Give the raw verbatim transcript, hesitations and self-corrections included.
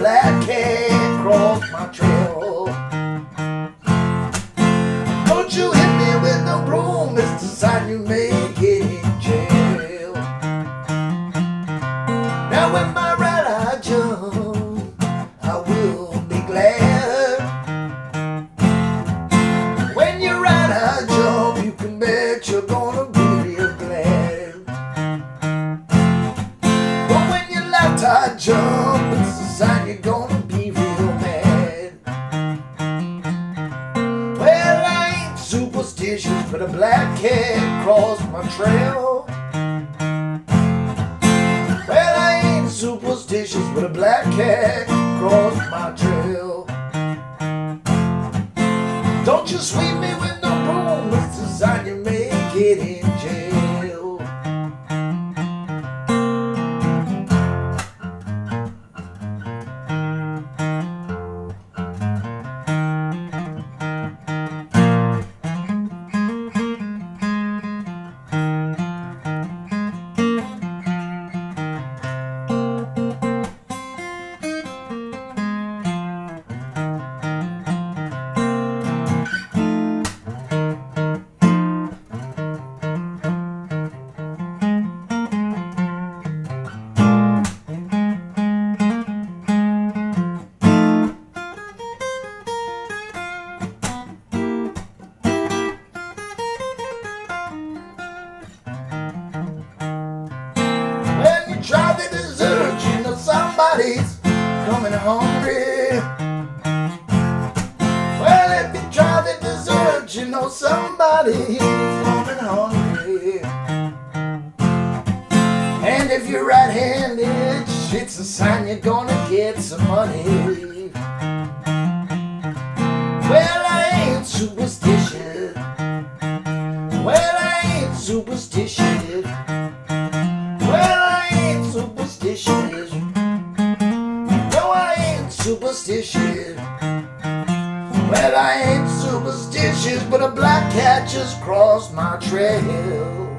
black cat crossed my trail. Don't you hit me with no broom, it's the sign you may get in jail. Now when my right eye jump, I will be glad. When your right eye jump, you can bet you're gonna be real glad. But when your left eye jump, it's the sign you're gonna be real mad. Well, I ain't superstitious, but a black cat crossed my trail. Well, I ain't superstitious, but a black cat crossed my trail. Don't you sweep me with no broom, it's the sign you may get in jail. Try to desert, you know somebody's coming hungry. Well, if you try to desert, you know somebody's coming hungry. And if you're right-handed, it's a sign you're gonna get some money. Well, I ain't superstitious. Well, I ain't superstitious. Superstitious. Well, I ain't superstitious, but a black cat just crossed my trail.